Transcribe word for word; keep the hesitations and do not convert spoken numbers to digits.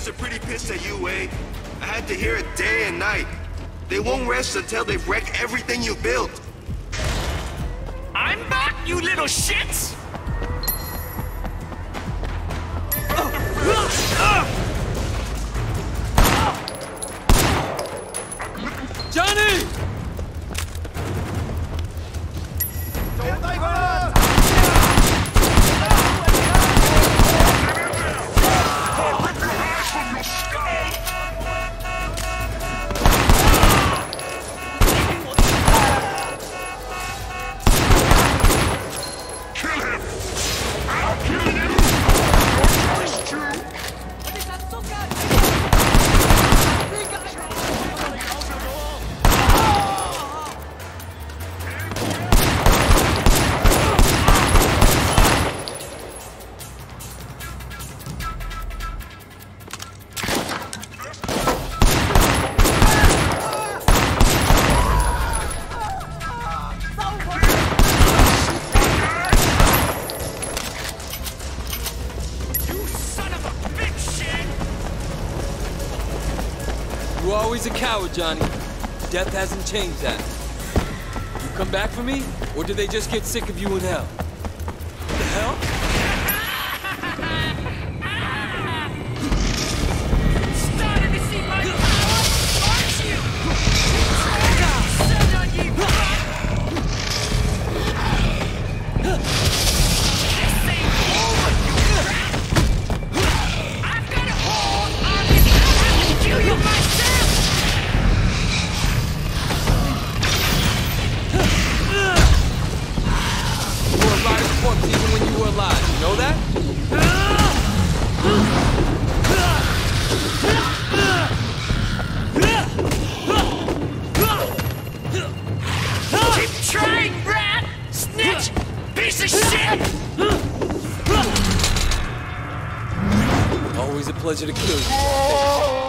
guys are pretty pissed at you, eh? I had to hear it day and night. They won't rest until they've wrecked everything you built. I'm back, you little shits! Johnny! Don't leave us! You're always a coward, Johnny. Death hasn't changed that. You come back for me, or do they just get sick of you in hell? What the hell? Starting to see my power, aren't you? Send on you! Pleasure to kill you.